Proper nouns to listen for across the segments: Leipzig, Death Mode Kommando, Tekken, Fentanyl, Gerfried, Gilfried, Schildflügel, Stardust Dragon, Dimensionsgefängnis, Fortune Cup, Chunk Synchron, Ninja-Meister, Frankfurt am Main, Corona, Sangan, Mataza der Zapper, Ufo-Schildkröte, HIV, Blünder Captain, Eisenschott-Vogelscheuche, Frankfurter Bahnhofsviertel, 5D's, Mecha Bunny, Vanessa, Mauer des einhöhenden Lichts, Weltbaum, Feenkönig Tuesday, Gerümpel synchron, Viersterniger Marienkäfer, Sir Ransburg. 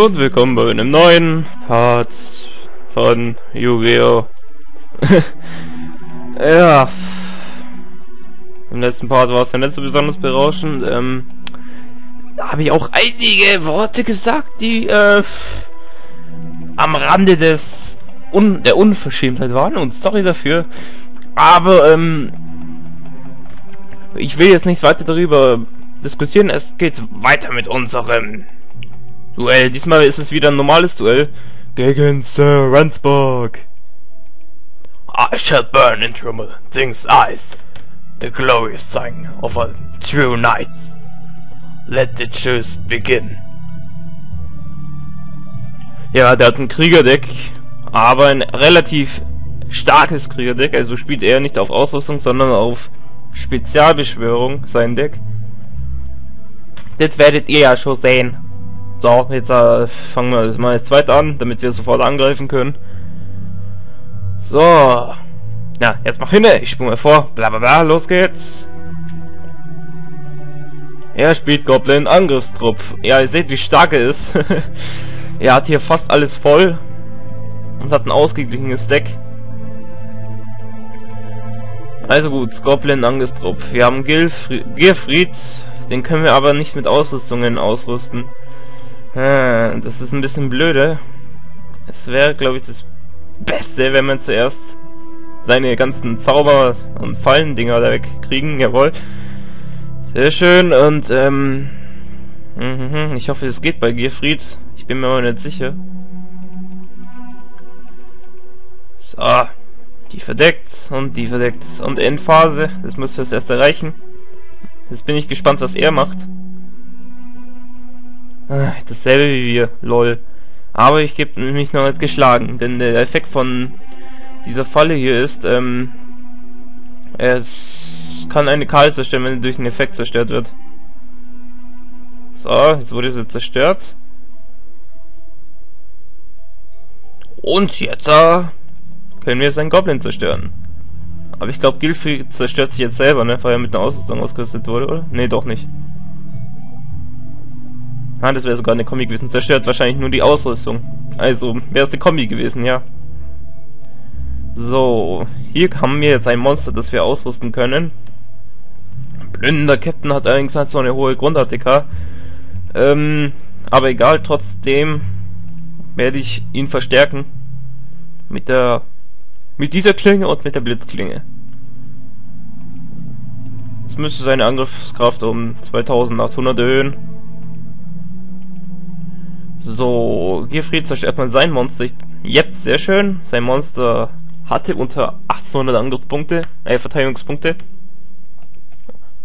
Und willkommen bei einem neuen Part von Yu-Gi-Oh! Ja. Im letzten Part war es ja nicht so besonders berauschend. Da habe ich auch einige Worte gesagt, die am Rande des der Unverschämtheit waren, und sorry dafür. Aber ich will jetzt nicht weiter darüber diskutieren, es geht weiter mit unserem Duell. Diesmal ist es wieder ein normales Duell gegen Sir Ransburg. I shall burn in Trummel Things eyes, the glorious sign of a true knight. Let the chase begin. Ja, der hat ein Kriegerdeck, aber ein relativ starkes Kriegerdeck, also spielt er nicht auf Ausrüstung, sondern auf Spezialbeschwörung sein Deck. Das werdet ihr ja schon sehen. So, jetzt fangen wir das mal als zweit an, damit wir sofort angreifen können. So. Na, jetzt mach hin, ich spule mal vor. Blablabla, los geht's. Er spielt Goblin Angriffstrupp. Ja, ihr seht, wie stark er ist. Er hat hier fast alles voll. Und hat ein ausgeglichenes Deck. Also gut, Goblin Angriffstrupp. Wir haben Gerfried. Den können wir aber nicht mit Ausrüstungen ausrüsten. Das ist ein bisschen blöde. Es wäre, glaube ich, das Beste, wenn wir zuerst seine ganzen Zauber- und Fallendinger da wegkriegen. Jawohl. Sehr schön. Und ich hoffe, es geht bei Gerfried. Ich bin mir aber nicht sicher. So. Die verdeckt und die verdeckt. Und Endphase. Das müssen wir zuerst erreichen. Jetzt bin ich gespannt, was er macht. Dasselbe wie wir, lol. Aber ich gebe mich noch nicht geschlagen, denn der Effekt von dieser Falle hier ist, es kann eine Karte zerstören, wenn sie durch einen Effekt zerstört wird. So, jetzt wurde sie zerstört. Und jetzt können wir seinen Goblin zerstören. Aber ich glaube, Gilfried zerstört sich jetzt selber, ne? Weil er mit einer Ausrüstung ausgerüstet wurde, oder? Ne, doch nicht. Ah, das wäre sogar eine Kombi gewesen. Zerstört wahrscheinlich nur die Ausrüstung. Also, wäre es eine Kombi gewesen, ja. So, hier haben wir jetzt ein Monster, das wir ausrüsten können. Blünder Captain hat allerdings halt so eine hohe Grund-ATK. Aber egal, trotzdem werde ich ihn verstärken. Mit dieser Klinge und mit der Blitzklinge. Das müsste seine Angriffskraft um 2800 erhöhen. So, Gerfried zerstört mal sein Monster. Yep, sehr schön. Sein Monster hatte unter 1800 Angriffspunkte, Verteidigungspunkte.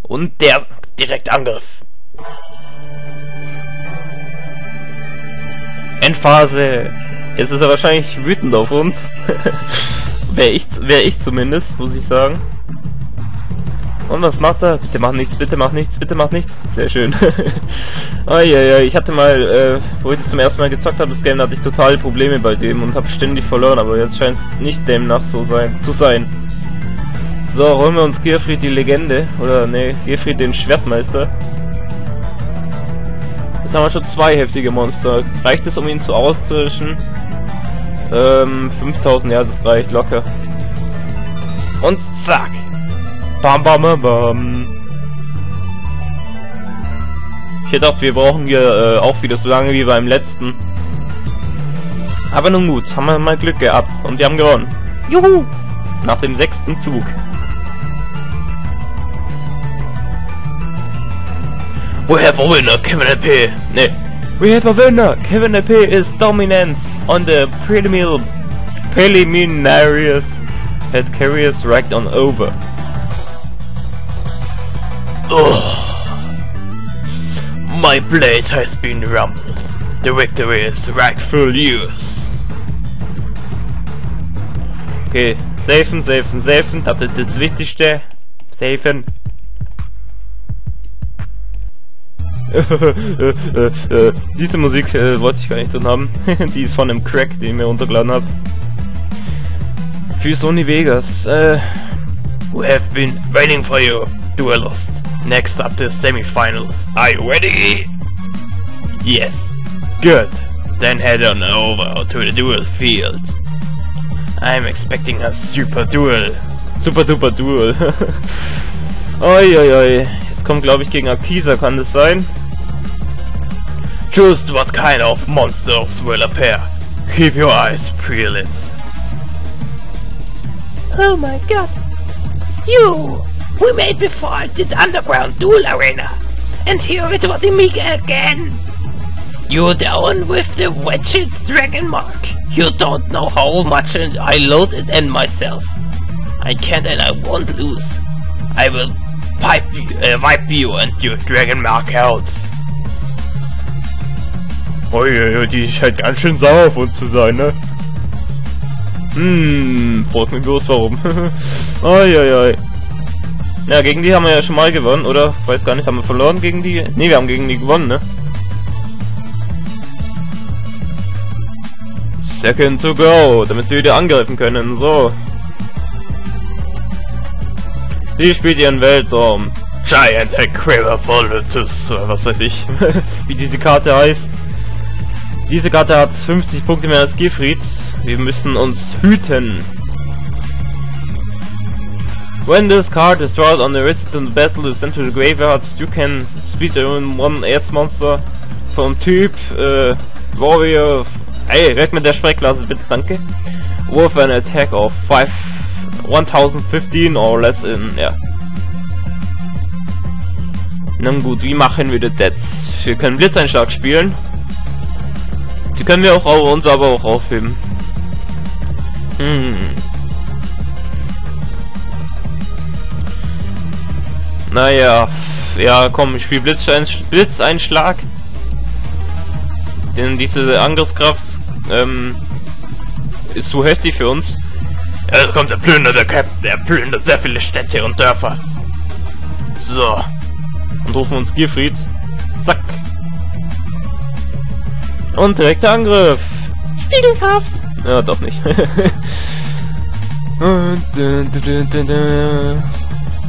Und der Direktangriff. Endphase. Jetzt ist er wahrscheinlich wütend auf uns. Wär ich zumindest, muss ich sagen. Und was macht er? Bitte mach nichts, bitte mach nichts, bitte mach nichts. Sehr schön. Oh, yeah. Ich hatte mal, wo ich das zum ersten Mal gezockt habe, das Game, hatte ich totale Probleme bei dem und habe ständig verloren, aber jetzt scheint es nicht demnach so zu sein. So, holen wir uns Gerfried die Legende, oder ne, Gerfried den Schwertmeister. Jetzt haben wir schon zwei heftige Monster. Reicht es, um ihn zu auszulöschen? 5000, ja, das reicht locker. Und zack! Bam, bam, bam, bam. Ich hätte gedacht, wir brauchen hier auch wieder so lange wie beim letzten. Aber nun gut, haben wir mal Glück gehabt und wir haben gewonnen. Juhu! Nach dem 6. Zug. We have a winner, KevinLP. Nee. We have a winner. KevinLP is dominance on the preliminaries that carries right on over. Oh. My blade has been rumbled. The victory is rightful yours. Okay, safen, safen, safen. Das ist das Wichtigste. Safen. Diese Musik wollte ich gar nicht drin haben. Die ist von einem Crack, den ich mir runtergeladen habe. Für Sony Vegas. We have been waiting for you, duelist. Next up the semi-finals. Are you ready? Yes. Good. Then head on over to the duel field. I'm expecting a super duel. Super duper duel. Oi, oi, oi. Jetzt kommt, glaube ich, gegen Akisa, kann das sein? Just what kind of monsters will appear. Keep your eyes peeled. Oh my god. You! We made before at this underground duel arena. And here it was Amiga again. You're the one with the wretched dragon mark. You don't know how much I loathe it and myself. I can't and I won't lose. I will wipe you and your dragon mark out. Oh ja, die scheint ganz schön sauer auf uns zu sein, ne? Fragt mich bloß warum. Oi. Ja, gegen die haben wir ja schon mal gewonnen, oder? Weiß gar nicht, haben wir verloren gegen die? Ne, wir haben gegen die gewonnen, ne? Second to go, damit wir wieder angreifen können, so. Die spielt ihren Weltraum. Giant Equivalent, was weiß ich, wie diese Karte heißt. Diese Karte hat 50 Punkte mehr als Gilfried. Wir müssen uns hüten. When this card is drawn on the resistant battle is sent to the graveyard, you can speedrun one Earth monster vom Typ Warrior. Ey, weg mit der Sprechklasse bitte, danke. With an attack of 1015 or less in, ja. Na gut, wie machen wir das jetzt? Wir können Blitzeinschlag spielen. Die können wir auch uns aber auch aufheben. Naja, ja komm, ich spiel Blitzeinschlag. Denn diese Angriffskraft ist zu heftig für uns. Ja, jetzt kommt der Blünder, der Captain, der plündert sehr viele Städte und Dörfer. So. Und rufen uns Gilfried. Zack. Und direkter Angriff. Spiegelhaft. Ja, doch nicht.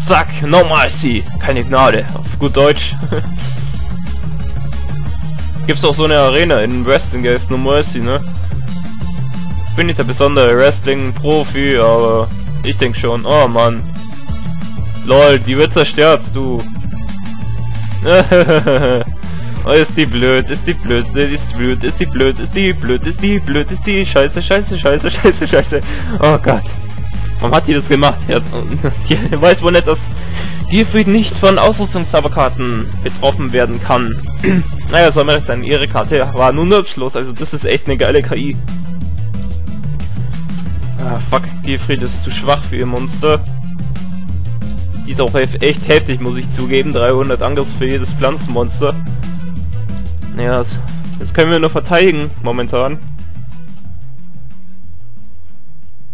Zack, no mercy. Keine Gnade. Auf gut Deutsch. Gibt's auch so eine Arena in Wrestling, der ist no mercy, ne? Ich bin nicht der besondere Wrestling-Profi, aber ich denk schon. Oh Mann. Lol, die wird zerstört, du. Oh, ist die blöd, scheiße. Oh Gott. Warum hat die das gemacht? Die weiß wohl nicht, dass Gilfried nicht von Ausrüstungszauberkarten betroffen werden kann. Naja, soll man recht sein, ihre Karte war nur nutzlos, also das ist echt eine geile KI. Ah, fuck, Gilfried ist zu schwach für ihr Monster. Die ist auch echt heftig, muss ich zugeben. 300 Angriff für jedes Pflanzenmonster. Ja, jetzt können wir nur verteidigen, momentan.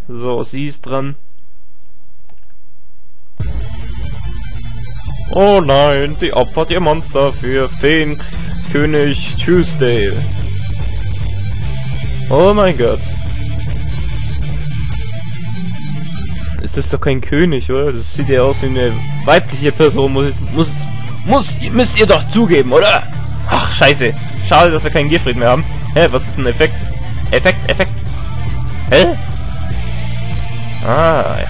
So, sie ist dran. Oh nein, sie opfert ihr Monster für Feenkönig Tuesday. Oh mein Gott. Es ist doch kein König, oder? Das sieht ja aus wie eine weibliche Person, müsst ihr doch zugeben, oder? Ach, scheiße. Schade, dass wir keinen Gilfried mehr haben. Hä, was ist ein Effekt? Effekt. Hä? Ah, ja.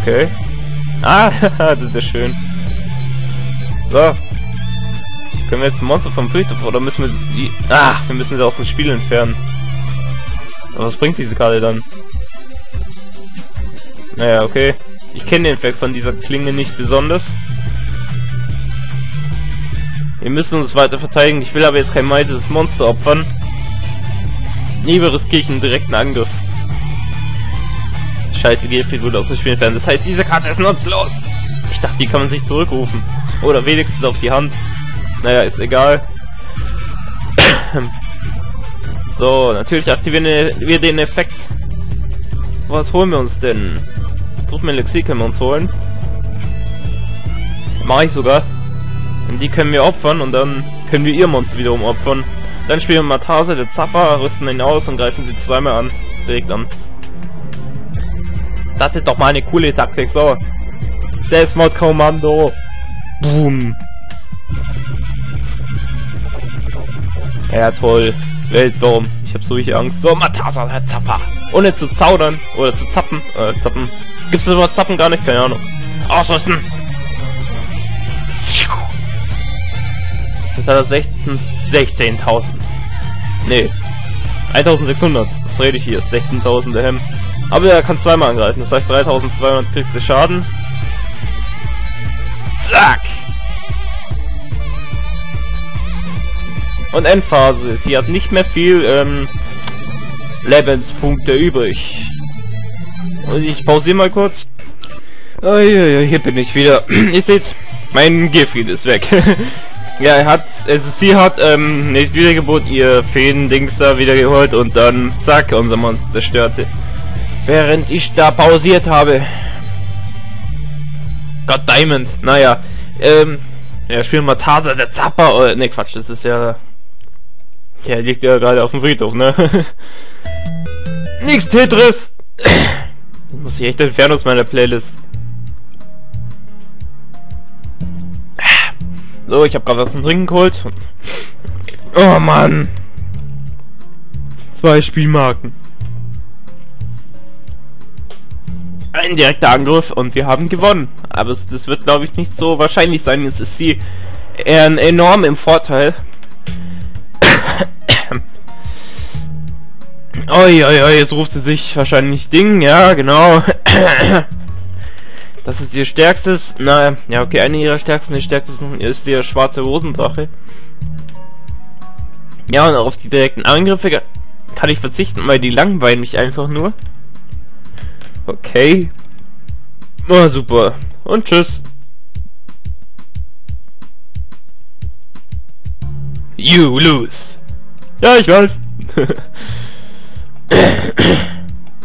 Okay. Ah, das ist ja schön. So. Können wir jetzt ein Monster vom Friedhof, oder müssen wir die... Ah, wir müssen sie aus dem Spiel entfernen. Aber was bringt diese Karte dann? Naja, okay. Ich kenne den Effekt von dieser Klinge nicht besonders. Wir müssen uns weiter verteidigen. Ich will aber jetzt kein meides Monster opfern. Lieber riskiere ich einen direkten Angriff. Scheiße, Gilfried wurde aus dem Spiel entfernt. Das heißt, diese Karte ist nutzlos. Ich dachte, die kann man sich zurückrufen. Oder wenigstens auf die Hand. Naja, ist egal. So, natürlich aktivieren wir den Effekt. Was holen wir uns denn? Truppenelixir können wir uns holen. Mache ich sogar. Und die können wir opfern und dann können wir ihr Monster wiederum opfern. Dann spielen wir Mataza der Zapper, rüsten ihn aus und greifen sie zweimal an. Direkt an. Das ist doch mal eine coole Taktik, so. Death Mode Kommando. Boom. Ja, toll. Weltbaum. Ich hab so richtig Angst. So, Mataza der Zapper. Ohne zu zaudern. Oder zu zappen. Zappen. Gibt's das Wort Zappen gar nicht? Keine Ahnung. Ausrüsten! Das hat er 16.000. Nee. 1.600. Was rede ich hier? 16.000 der Hemm. Aber er kann zweimal angreifen. Das heißt 3.200 kriegt sie Schaden. Zack! Und Endphase. Sie hat nicht mehr viel Lebenspunkte übrig. Und ich pausiere mal kurz. Oh, hier bin ich wieder. Ihr seht, mein Gilfried ist weg. Ja, er hat, also sie hat nächste Wiedergeburt ihr Feen-Dings da wiedergeholt und dann zack, unser Monster zerstörte. Während ich da pausiert habe. Gott, Diamond. Naja, ja, spielen wir Mataza der Zapper. Oder, ne, Quatsch, das ist ja... Ja, liegt ja gerade auf dem Friedhof, ne? Nix Tetris! Muss ich echt entfernen aus meiner Playlist. So, ich habe gerade was zum Trinken geholt. Oh Mann! 2 Spielmarken. Ein direkter Angriff und wir haben gewonnen. Aber das wird, glaube ich, nicht so wahrscheinlich sein. Jetzt ist sie enorm im Vorteil. Oi, oi, oi, jetzt ruft sie sich wahrscheinlich Ding, ja, genau. Das ist ihr stärkstes, naja, ja, okay, eine ihrer stärksten, die stärksten ist die schwarze Rosendrache. Ja, und auf die direkten Angriffe kann ich verzichten, weil die langweilen mich einfach nur. Okay. Oh, super. Und tschüss. You lose. Ja, ich weiß.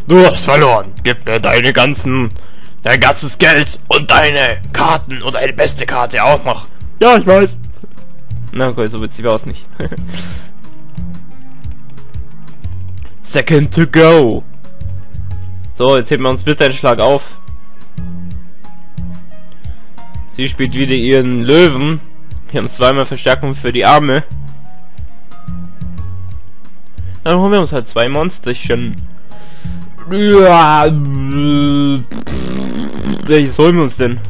Du hast verloren. Gib mir dein ganzes Geld und deine Karten und eine beste Karte auch noch. Ja, ich weiß. Na okay, so witzig war es nicht. Second to go. So, jetzt heben wir uns bitte einen Schlag auf. Sie spielt wieder ihren Löwen. Wir haben zweimal Verstärkung für die Arme. Dann holen wir uns halt 2 Monsterchen. Ja, welches holen wir uns denn?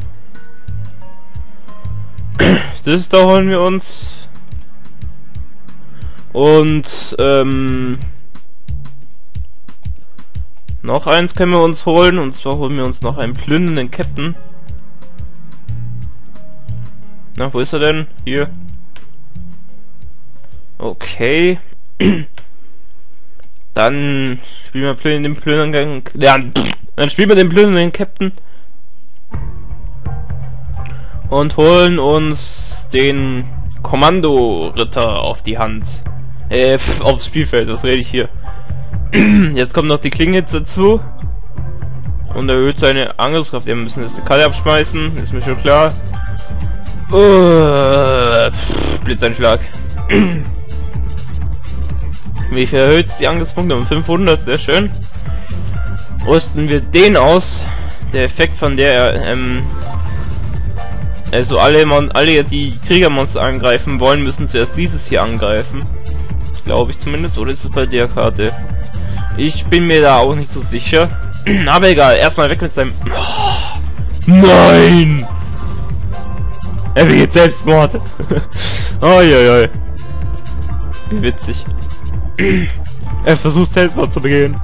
Das da holen wir uns. Und noch eins können wir uns holen. Und zwar holen wir uns noch einen plündernden Captain. Na, wo ist er denn? Hier. Okay. Dann spielen wir den plündernden Captain und holen uns den Kommando-Ritter auf die Hand. Aufs Spielfeld, das rede ich hier. Jetzt kommt noch die Klinge dazu und erhöht seine Angriffskraft. Wir müssen jetzt die Karte abschmeißen, ist mir schon klar. Blitzeinschlag. Wie erhöht die Angriffspunkte um 500, sehr schön. Rüsten wir den aus. Der Effekt von der, also alle die Kriegermonster angreifen wollen, müssen zuerst dieses hier angreifen. Glaube ich zumindest, oder ist es bei der Karte? Ich bin mir da auch nicht so sicher. Aber egal, erstmal weg mit seinem... Oh, nein! Er begeht Selbstmord! Uiuiui. Wie witzig. Er versucht Selbstmord zu begehen.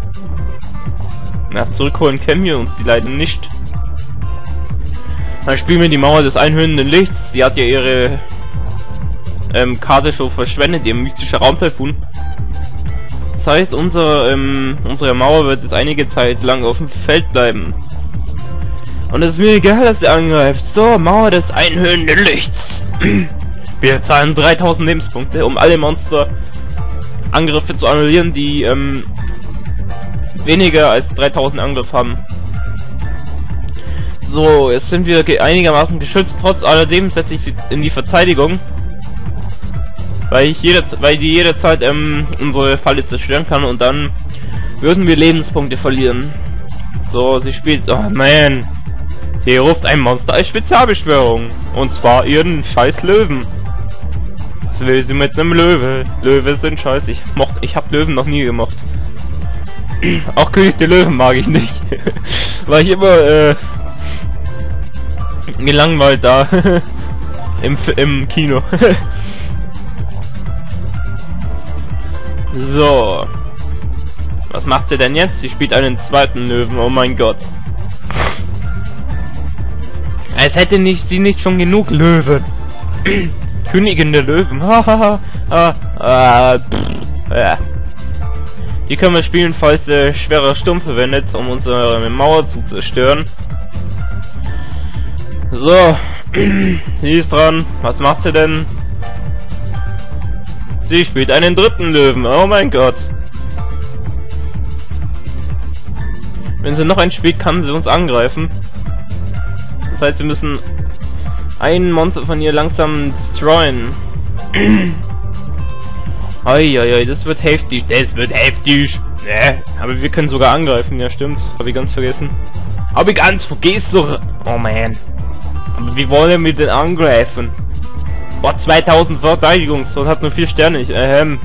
Nach zurückholen kennen wir uns die leider nicht. Dann spielen wir die Mauer des einhöhenden Lichts. Die hat ja ihre Karte schon verschwendet, ihr mystischer Raumtaifun. Das heißt, unsere Mauer wird jetzt einige Zeit lang auf dem Feld bleiben. Und es ist mir egal, dass er angreift. So, Mauer des einhöhenden Lichts. Wir zahlen 3000 Lebenspunkte, um alle Monster Angriffe zu annullieren, die weniger als 3000 Angriff haben. So, jetzt sind wir einigermaßen geschützt. Trotz alledem setze ich sie in die Verteidigung, weil die jederzeit unsere Falle zerstören kann und dann würden wir Lebenspunkte verlieren. So, sie spielt... Oh man! Sie ruft ein Monster als Spezialbeschwörung. Und zwar ihren scheiß Löwen. will sie mit einem Löwe? Löwe sind scheiße. Ich hab Löwen noch nie gemocht. Auch König der Löwen mag ich nicht. Weil ich immer mir langweilt da. Im Kino. So. Was macht sie denn jetzt? Sie spielt einen zweiten Löwen, oh mein Gott. Als hätte sie nicht schon genug Löwen. Königin der Löwen. Die können wir spielen, falls der schwere Stumpf verwendet, um unsere Mauer zu zerstören. So. Sie ist dran. Was macht sie denn? Sie spielt einen dritten Löwen. Oh mein Gott. Wenn sie noch einen spielt, kann sie uns angreifen. Das heißt, wir müssen ein Monster von ihr langsam destroyen. Eieiei, das wird heftig. Das wird heftig. Nee, aber wir können sogar angreifen. Ja, stimmt. Habe ich ganz vergessen. Habe ich ganz vergessen. Oh man. Aber wie wollen wir denn angreifen? Boah, 2000 Verteidigung und hat nur 4 Sterne.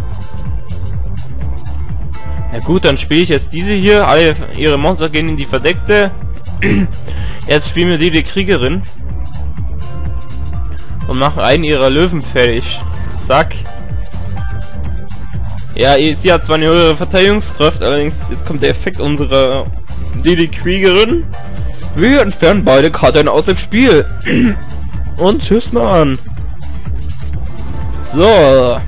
Na gut, dann spiele ich jetzt diese hier. Alle ihre Monster gehen in die Verdeckte. Jetzt spielen wir die Kriegerin. Und machen einen ihrer Löwen fertig. Zack. Ja, sie hat zwar eine höhere Verteidigungskraft, allerdings jetzt kommt der Effekt unserer Kriegerin. Wir entfernen beide Karten aus dem Spiel. Und tschüss mal an. So.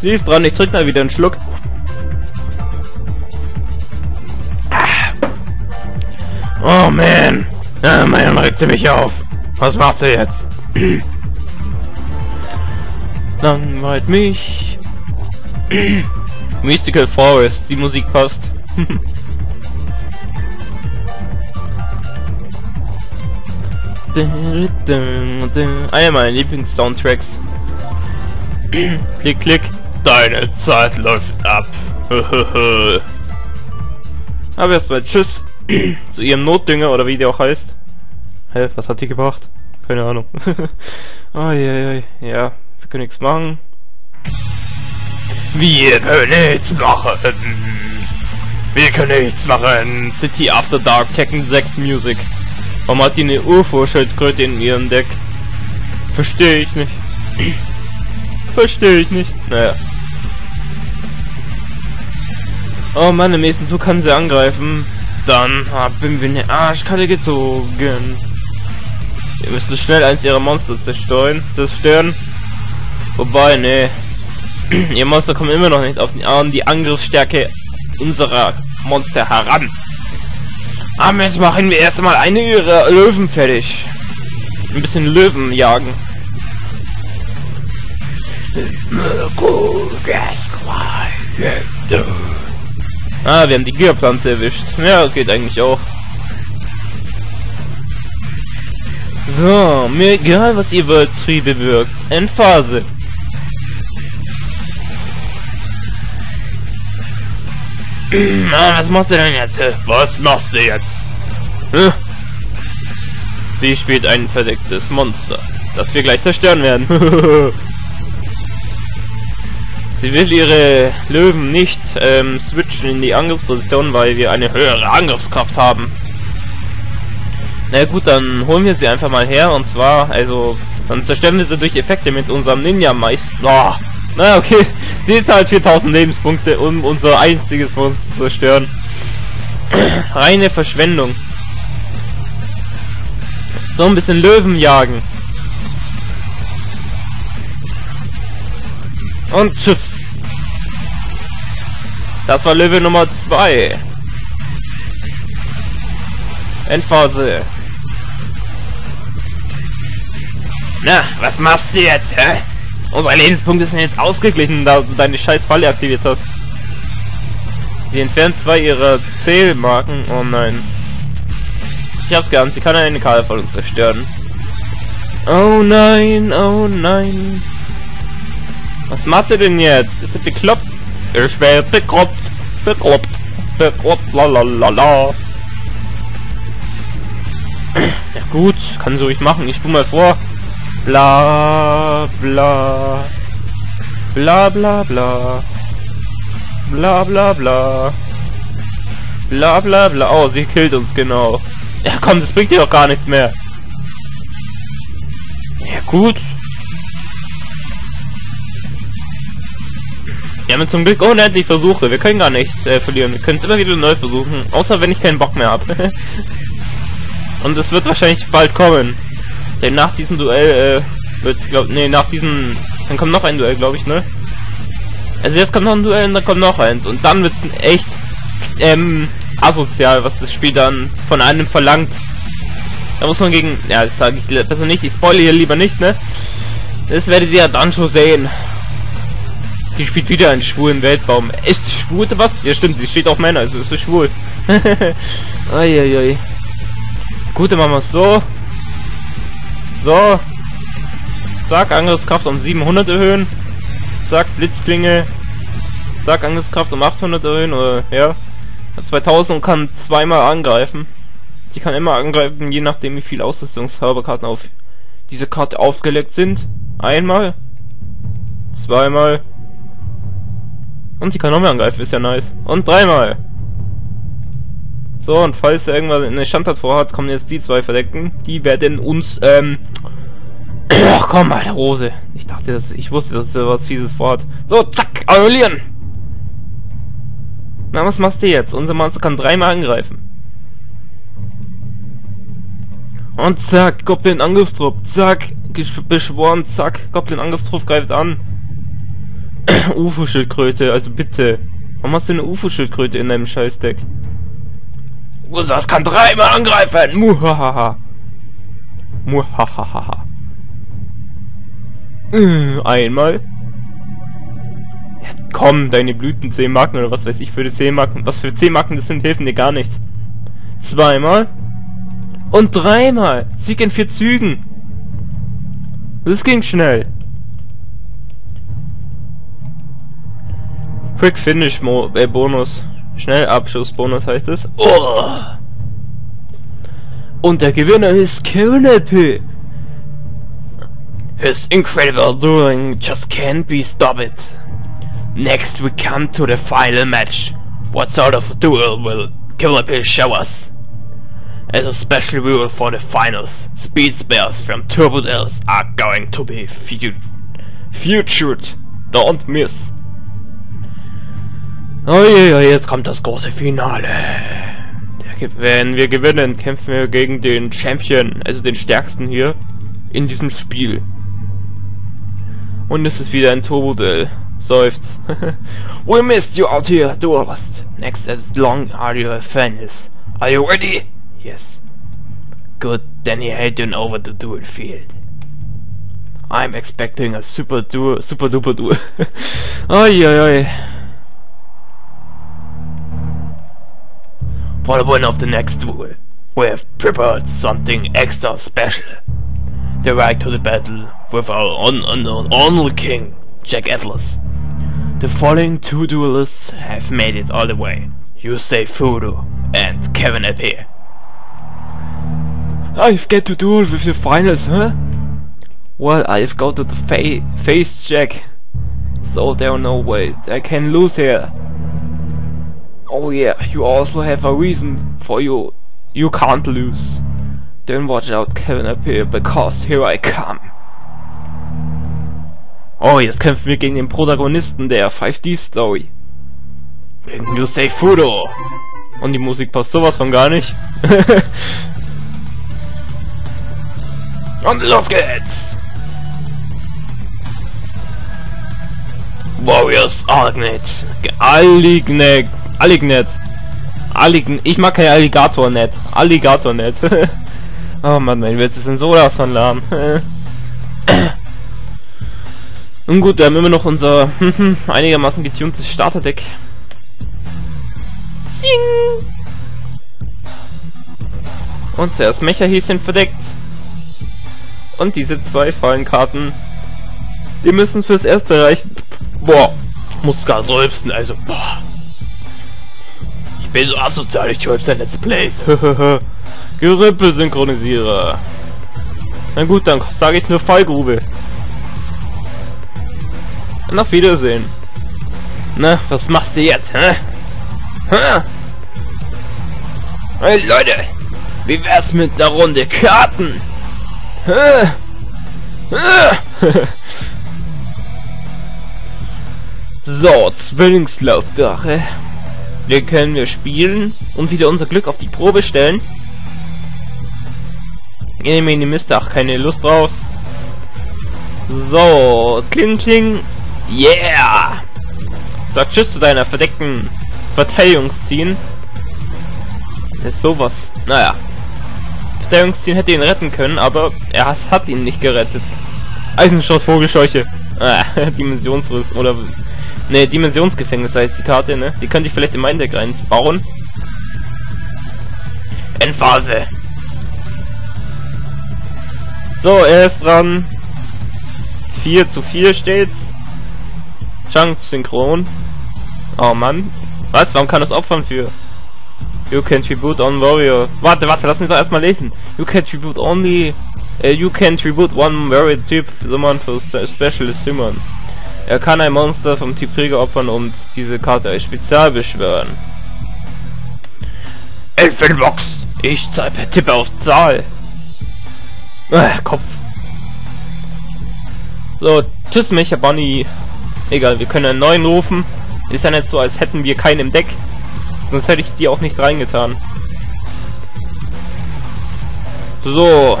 Sie ist dran, ich trinke mal wieder einen Schluck. Oh man. Oh man, regt sie mich auf. Was macht sie jetzt? Langweilt mich. Mystical Forest, die Musik passt. Einer meiner Lieblings-Soundtracks. Klick, klick. Deine Zeit läuft ab. Aber erstmal tschüss zu ihrem Notdünger oder wie der auch heißt. Hä, was hat die gebracht? Keine Ahnung. Oh, ja, wir können nichts machen. Wir können nichts machen. Wir können nichts machen. City After Dark, Tekken 6 Music. Warum hat die eine Ufo-Schildkröte in ihrem Deck? Verstehe ich nicht. Verstehe ich nicht. Naja. Oh Mann, im nächsten Zug kann sie angreifen. Dann haben wir eine Arschkarte gezogen. Wir müssen schnell eins ihrer Monster zerstören. Wobei, ne. Ihr Monster kommen immer noch nicht auf die Angriffsstärke unserer Monster heran. Aber jetzt machen wir erstmal eine ihrer Löwen fertig. Ein bisschen Löwen jagen. Ah, wir haben die Gigapflanze erwischt. Ja, geht eigentlich auch. So, mir egal, was ihr wollt, Tri bewirkt. Endphase. Was machst du denn jetzt? Was machst du jetzt? Hm? Sie spielt ein verdecktes Monster, das wir gleich zerstören werden. Sie will ihre Löwen nicht switchen in die Angriffsposition, weil wir eine höhere Angriffskraft haben. Na gut, dann holen wir sie einfach mal her und zwar, also, dann zerstören wir sie durch Effekte mit unserem Ninja-Meister. Oh. Na okay, sie ist halt 4000 Lebenspunkte, um unser einziges Monster zu zerstören. Reine Verschwendung. So ein bisschen Löwen jagen. Und tschüss. Das war Löwe Nummer 2. Endphase. Na, was machst du jetzt, hä? Unsere Lebenspunkte sind jetzt ausgeglichen, da du deine scheiß Falle aktiviert hast. Sie entfernt 2 ihrer Zählmarken. Oh nein. Ich hab's geahnt, sie kann eine Karte von uns zerstören. Oh nein, oh nein. Was macht ihr denn jetzt? Ist ihr bekloppt? Ich werde bekloppt. Bekloppt, lalalala. Ja gut, kann sie ruhig machen. Ich spule mal vor. Bla bla. Bla bla bla. Bla bla bla. Bla bla bla. Oh, sie killt uns, genau. Ja komm, das bringt dir doch gar nichts mehr. Ja gut. Wir haben zum Glück unendlich Versuche. Wir können gar nichts verlieren. Wir können es immer wieder neu versuchen. Außer wenn ich keinen Bock mehr habe. Und es wird wahrscheinlich bald kommen. Denn nach diesem Duell dann kommt noch ein Duell, glaube ich, ne? Also jetzt kommt noch ein Duell und dann kommt noch eins. Und dann wird es echt asozial, was das Spiel dann von einem verlangt. Da muss man gegen... Ja, das sage ich besser nicht. Ich spoile hier lieber nicht, ne? Das werdet ihr ja dann schon sehen. Die spielt wieder einen schwulen Weltbaum. Ist die Schwule was? Ja stimmt, sie steht auf Männer, also ist sie schwul. Uiuiui. Gut, dann machen wir es so. So. Zack, Angriffskraft um 700 erhöhen. Zack, Blitzklinge. Zack, Angriffskraft um 800 erhöhen, oder ja. 2000 und kann zweimal angreifen. Die kann immer angreifen, je nachdem wie viele Ausrüstungskarten auf diese Karte aufgelegt sind. Einmal. Zweimal. Und sie kann noch mehr angreifen, ist ja nice. Und dreimal. So, und falls er irgendwas in der Standard vorhat, kommen jetzt die zwei Verdeckten. Die werden uns, ach komm, alter Rose. Ich dachte, ich wusste, dass er was Fieses vorhat. So, zack, annullieren. Na, was machst du jetzt? Unser Monster kann dreimal angreifen. Und zack, Goblin Angriffstrupp. Zack, beschworen, zack, Goblin Angriffstrupp greift an. Ufo-Schildkröte, also bitte. Warum hast du eine Ufo-Schildkröte in deinem Scheißdeck? Und das kann dreimal angreifen! Muhahaha! Muhahaha! Einmal? Ja, komm, deine Blüten 10 Marken oder was weiß ich für die 10 Marken. Was für 10 Marken das sind, helfen dir gar nichts. Zweimal? Und dreimal! Sieg in 4 Zügen! Das ging schnell! Quick Finish Bonus. Schnellabschussbonus heißt es. Oh! Und der Gewinner ist KevinLP. His incredible dueling just can't be stopped. Next we come to the final match. What sort of duel will KevinLP show us? As a special rule for the finals, speed spells from Turbo Duel are going to be featured. Don't miss. Oh je, jetzt kommt das große Finale. Wenn wir gewinnen, kämpfen wir gegen den Champion, also den stärksten hier in diesem Spiel. Und es ist wieder ein Turbo-Duell. Seufz. We missed you out here, duelist. Next as long are you a fan is. Are you ready? Yes. Good, then he head on over the duel field. I'm expecting a super duel, super duper duel. Oi, oi, oi. For the win of the next duel, we have prepared something extra special. The right to the battle with our honorable king, Jack Atlas. The following two duelists have made it all the way. Yusei Fudo and Kevin Appear. I've got to duel with the finals, huh? Well, I've got to face Jack. So there's no way I can lose here. Oh yeah, you also have a reason for you can't lose. Then watch out, Kevin Appear, because here I come. Oh, jetzt kämpfen wir gegen den Protagonisten der 5D-Story. Gegen Yusei Fudo. Und die Musik passt sowas von gar nicht. Und los geht's! Warriors Allignet. Allignet. Allignet. Ich mag kein Alligator-Net. Alligator-Net. Oh Mann, mein Witz ist ein Solas von lahm. Und gut, wir haben immer noch unser einigermaßen getuntes Starterdeck. Ding! Und zuerst Mecha-Häschen verdeckt. Und diese zwei Fallenkarten. Die müssen fürs Erste reichen. Boah, muss gar seufzen, also boah. Ich bin so asozial, ich schreibe sein Let's Plays. Gerippe-Synchronisierer. Na gut, dann sage ich nur Fallgrube. Und auf Wiedersehen. Na, was machst du jetzt, hä? Hä? Hey Leute, wie wär's mit einer Runde Karten? Hä? Hä? So, Zwillingslaufdrache. Den können wir spielen und wieder unser Glück auf die Probe stellen. Mini Mist, ach, keine Lust drauf. So, kling kling. Yeah! Sag tschüss zu deiner verdeckten Verteidigungsziehen. Ist sowas. Naja. Verteidigungsziehen hätte ihn retten können, aber er hat ihn nicht gerettet. Eisenschott-Vogelscheuche. Ah, Dimensionsriss oder... Ne, Dimensionsgefängnis heißt die Karte, ne? Die könnte ich vielleicht in mein Deck reinbauen. Endphase. So, er ist dran. 4:4 steht's. Chunk Synchron. Oh Mann. Was? Warum kann das opfern für? You can tribute on warrior. Warte, warte, lass mich doch erstmal lesen. You can tribute only... you can tribute one warrior typ summon for special summon. Er kann ein Monster vom Typ Krieger opfern und diese Karte als Spezial beschwören. Elfenbox! Ich zahl per Tipp auf Zahl! Kopf! So, tschüss Mecha Bunny! Egal, wir können einen neuen rufen. Ist ja nicht so, als hätten wir keinen im Deck. Sonst hätte ich die auch nicht reingetan. So.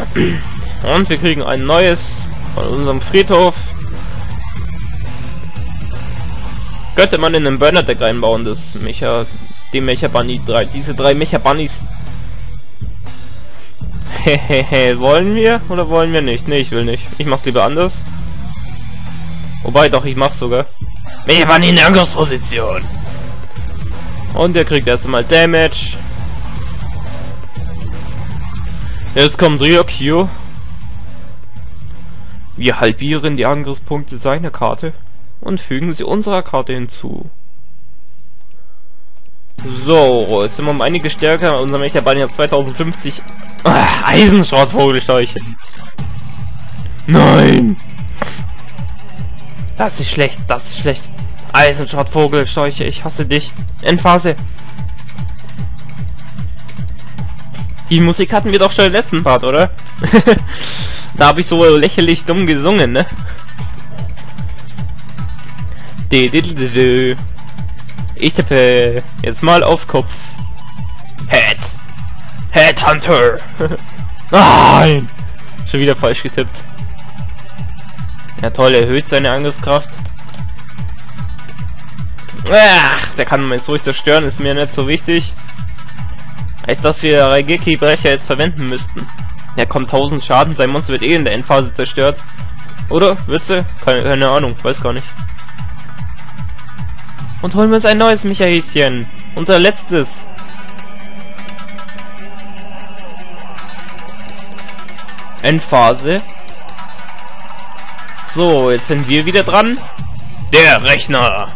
Und wir kriegen ein neues von unserem Friedhof. Könnte man in den Burner-Deck reinbauen, das Mecha... Die Mecha Bunny 3. Diese drei Mecha Bunnies. Hehehe, wollen wir oder wollen wir nicht? Ne, ich will nicht. Ich mach's lieber anders. Wobei, doch, ich mach's sogar. Mecha Bunny in der Angriffsposition. Und der kriegt erstmal Damage. Jetzt kommt Ryok. Wir halbieren die Angriffspunkte seiner Karte und fügen sie unserer Karte hinzu. So, jetzt sind wir um einige stärker. Unser Mecha Bunny hat 2050... Ah, Eisenschott-Vogelscheuche. Nein! Das ist schlecht, das ist schlecht. Eisenschott-Vogelscheuche, ich hasse dich. Endphase. Die Musik hatten wir doch schon im letzten Part, oder? Da habe ich so lächerlich dumm gesungen, ne? Ich tippe jetzt mal auf Kopf. Head. Headhunter. Nein. Schon wieder falsch getippt. Ja toll, erhöht seine Angriffskraft. Ach, der kann man jetzt ruhig zerstören, ist mir nicht so wichtig. Heißt, dass wir Raigeki-Brecher jetzt verwenden müssten. Ja, kommt 1000 Schaden, sein Monster wird eh in der Endphase zerstört. Oder? Witze? Keine Ahnung, weiß gar nicht. Und holen wir uns ein neues Michaelchen. Unser letztes. Endphase. So, jetzt sind wir wieder dran. Der Rechner.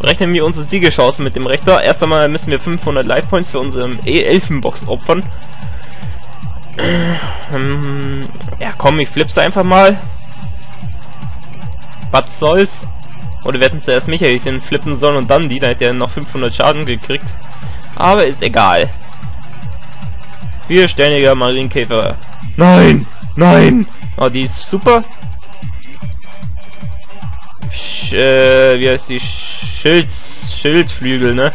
Rechnen wir unsere Siegechancen mit dem Rechner. Erst einmal müssen wir 500 Life-Points für unsere Elfenbox opfern. Ja komm, ich flipp's einfach mal. Was soll's? Oder wir hätten zuerst Michaelchen flippen sollen und dann die, dann hätte er noch 500 Schaden gekriegt. Aber ist egal. Viersterniger Marienkäfer. Nein! Nein! Oh, die ist super. Wie heißt die? Schildflügel, ne?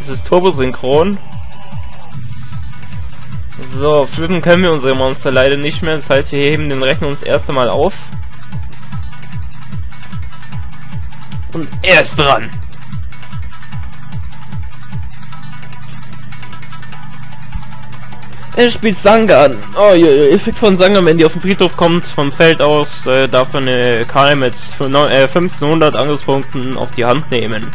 Das ist Turbo Synchron. So, flippen können wir unsere Monster leider nicht mehr. Das heißt, wir heben den Rechner uns erst einmal auf. Und er ist dran. Er spielt Sangan. Oh, ihr Effekt von Sangan, wenn die auf den Friedhof kommt, vom Feld aus, darf man eine Karte mit 1500 Angriffspunkten auf die Hand nehmen.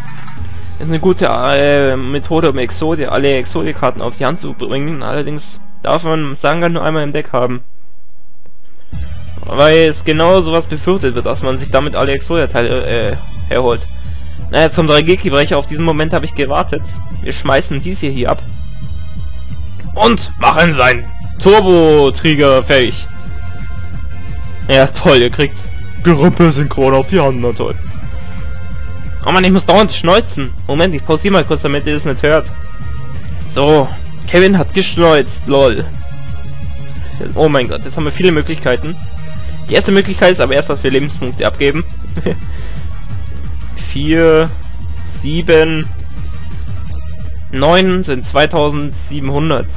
Ist eine gute Methode, um Exodia, alle Exodia-Karten auf die Hand zu bringen. Allerdings darf man Sangan nur einmal im Deck haben. Weil es genau sowas befürchtet wird, dass man sich damit alle Exodia-Teile herholt. Na, jetzt kommt Raigeki-Brecher. Auf diesen Moment habe ich gewartet. Wir schmeißen dies hier ab. Und machen sein Turbo-Trigger fähig. Ja, toll, ihr kriegt Gerümpel synchron auf die Hand, na toll. Oh man, ich muss dauernd schneuzen. Moment, ich pausiere mal kurz, damit ihr das nicht hört. So, Kevin hat geschneuzt, lol. Oh mein Gott, jetzt haben wir viele Möglichkeiten. Die erste Möglichkeit ist aber erst, dass wir Lebenspunkte abgeben. 4, 7, 9 sind 2700.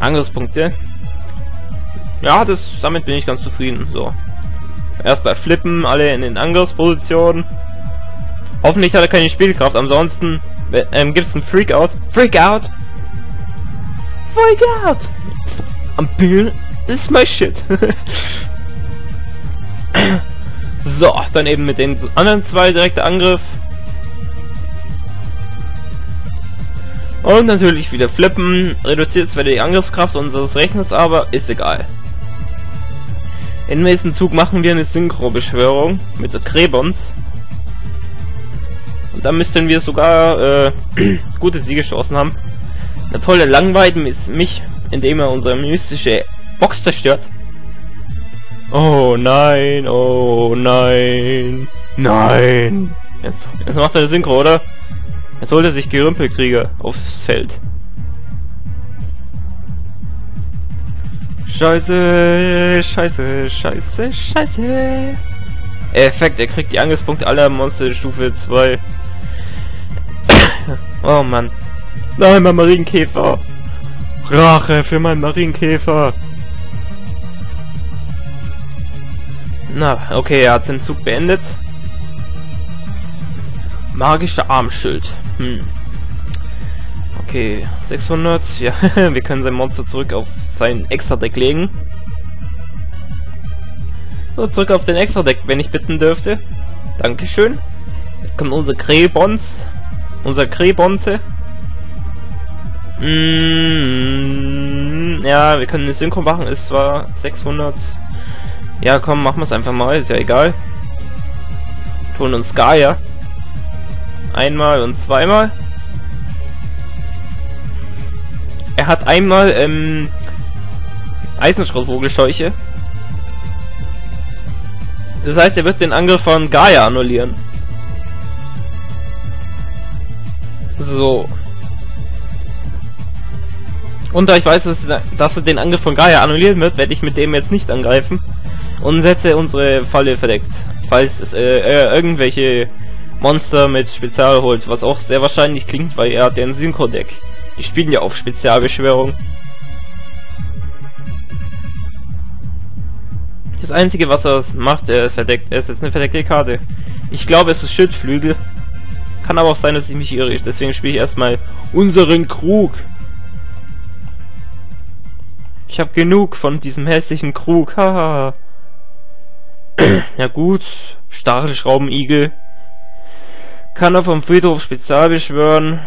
Angriffspunkte. Ja, damit bin ich ganz zufrieden. So. Erstmal flippen, alle in den Angriffspositionen. Hoffentlich hat er keine Spielkraft, ansonsten gibt es einen Freakout. Freakout! Freakout! Am Bühnen ist my shit. So, dann eben mit den anderen zwei direkter Angriff. Und natürlich wieder flippen. Reduziert zwar die Angriffskraft unseres Rechners, aber ist egal. Im nächsten Zug machen wir eine Synchro-Beschwörung mit der Krebons. Und dann müssten wir sogar gute Siegeschancen haben. Na toll, der langweilt mich, indem er unsere mystische Box zerstört. Oh nein, oh nein, nein. Jetzt macht er eine Synchro, oder? Jetzt holt er sich Gerümpelkrieger aufs Feld. Scheiße, scheiße, scheiße, scheiße. Effekt, er kriegt die Angriffspunkte aller Monster Stufe 2. Oh Mann. Nein, mein Marienkäfer. Rache für meinen Marienkäfer. Na, okay, er hat den Zug beendet. Magischer Armschild. Hm. Okay, 600. Ja, wir können sein Monster zurück auf sein Extra-Deck legen. So, zurück auf den Extra-Deck, wenn ich bitten dürfte. Dankeschön. Jetzt kommt unser Krebons. Unser Krebonze. Ja, wir können eine Synchro machen. Ist zwar 600. Ja, komm, machen wir es einfach mal. Ist ja egal. Tun uns Gaia. Einmal und zweimal. Er hat einmal Eisenschott-Vogelscheuche. Das heißt, er wird den Angriff von Gaia annullieren. So. Und da ich weiß, dass er den Angriff von Gaia annullieren wird, werde ich mit dem jetzt nicht angreifen. Und setze unsere Falle verdeckt. Falls es irgendwelche Monster mit Spezial holt, was auch sehr wahrscheinlich klingt, weil er hat ja ein Synchro-Deck. Die spielen ja auf Spezialbeschwörung. Das einzige, was er macht, verdeckt. Es ist eine verdeckte Karte. Ich glaube, es ist Schildflügel. Kann aber auch sein, dass ich mich irre. Deswegen spiele ich erstmal unseren Krug. Ich habe genug von diesem hässlichen Krug. Haha. Ja gut. Stachelschraubenigel. Kann er vom Friedhof Spezial beschwören.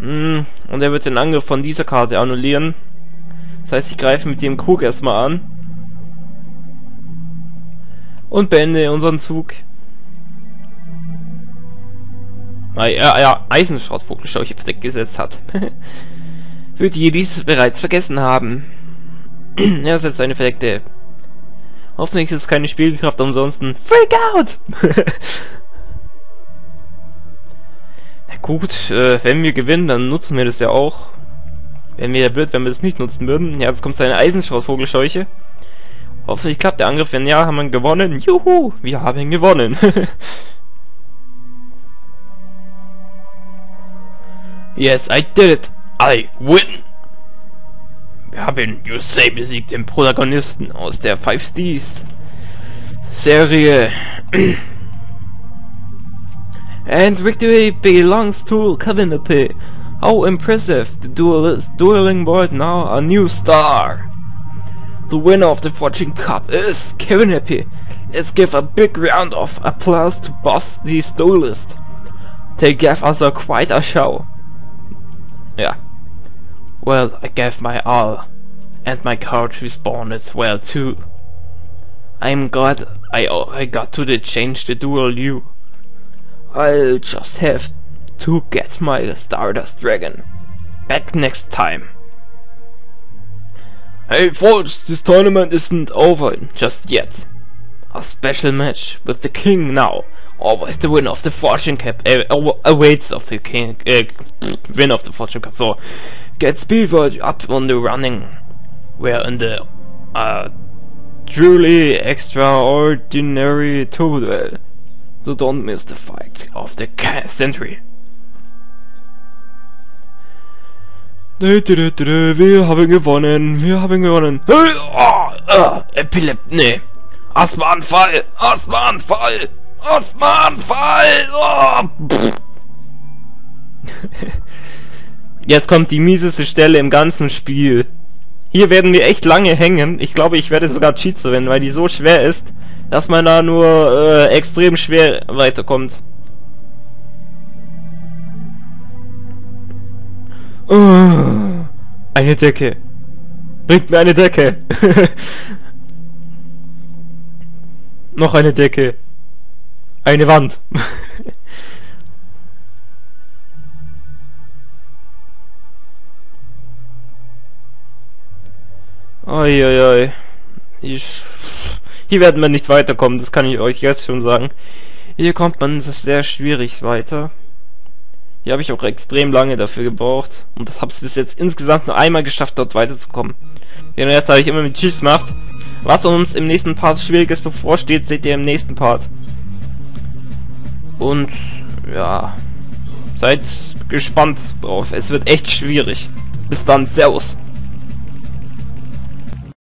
Und er wird den Angriff von dieser Karte annullieren. Das heißt, ich greife mit dem Krug erstmal an. Und beende unseren Zug. Weil er Eisenschott-Vogelscheuche verdeckt gesetzt hat. Für die, die es bereits vergessen haben. Er setzt eine verdeckte. Hoffentlich ist es keine Spielkraft, ansonsten Freak out! Na gut, wenn wir gewinnen, dann nutzen wir das ja auch. Wären wir ja blöd, wenn wir das nicht nutzen würden. Ja, jetzt kommt seine Eisenschott-Vogelscheuche. Hoffentlich klappt der Angriff. Wenn ja, haben wir gewonnen. Juhu, wir haben gewonnen. Yes, I did it. I win. Wir haben Yusei besiegt, den Protagonisten aus der 5Ds-Serie. And victory belongs to KevinLP. How impressive. The dueling world now a new star. The winner of the Fortune Cup is KevinLP. Let's give a big round of applause to boss these duelists. They gave us quite a show. Yeah. Well, I gave my all, and my courage respawned as well too. I'm glad I got to change the duel you. I'll just have to get my Stardust Dragon. Back next time. Hey folks, this tournament isn't over just yet. A special match with the king now. Always the win of the fortune cup awaits of the king. Win of the fortune cup. So get Spielberg up on the running. We're in the truly extraordinary Turbo Duel. So don't miss the fight of the century. Wir haben gewonnen, Hey, nee. Asthmaanfall, Oh, jetzt kommt die mieseste Stelle im ganzen Spiel. Hier werden wir echt lange hängen. Ich glaube, ich werde sogar Cheats verwenden, weil die so schwer ist, dass man da nur extrem schwer weiterkommt. Oh, eine Decke. Bringt mir eine Decke. Noch eine Decke. Eine Wand. Uiuiui. Hier werden wir nicht weiterkommen, das kann ich euch jetzt schon sagen. Hier kommt man sehr schwierig weiter. Hier habe ich auch extrem lange dafür gebraucht. Und das habe ich bis jetzt insgesamt nur einmal geschafft, dort weiterzukommen. Den Rest habe ich immer mit Cheats gemacht. Was uns im nächsten Part Schwieriges bevorsteht, seht ihr im nächsten Part. Und ja, seid gespannt drauf. Es wird echt schwierig. Bis dann, Servus.